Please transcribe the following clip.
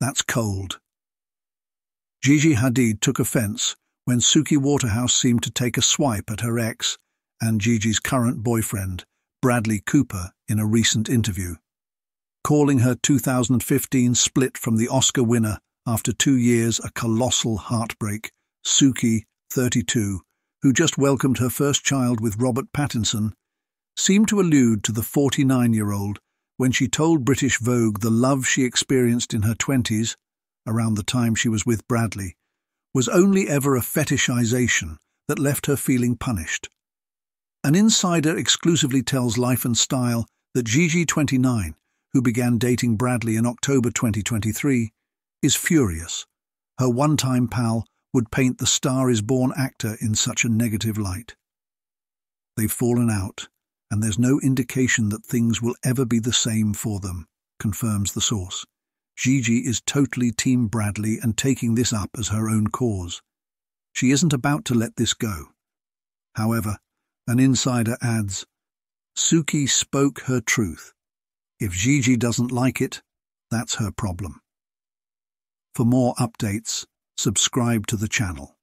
That's cold. Gigi Hadid took offense when Suki Waterhouse seemed to take a swipe at her ex and Gigi's current boyfriend, Bradley Cooper, in a recent interview, calling her 2015 split from the Oscar winner after 2 years a colossal heartbreak. Suki, 32, who just welcomed her first child with Robert Pattinson, seemed to allude to the 49-year-old when she told British Vogue the love she experienced in her 20s, around the time she was with Bradley, was only ever a fetishization that left her feeling punished. An insider exclusively tells Life and Style that Gigi, 29, who began dating Bradley in October 2023, is furious. Her one-time pal would paint the Star Is Born actor in such a negative light. They've fallen out, and there's no indication that things will ever be the same for them, confirms the source. Gigi is totally Team Bradley and taking this up as her own cause. She isn't about to let this go. However, an insider adds, Suki spoke her truth. If Gigi doesn't like it, that's her problem. For more updates, subscribe to the channel.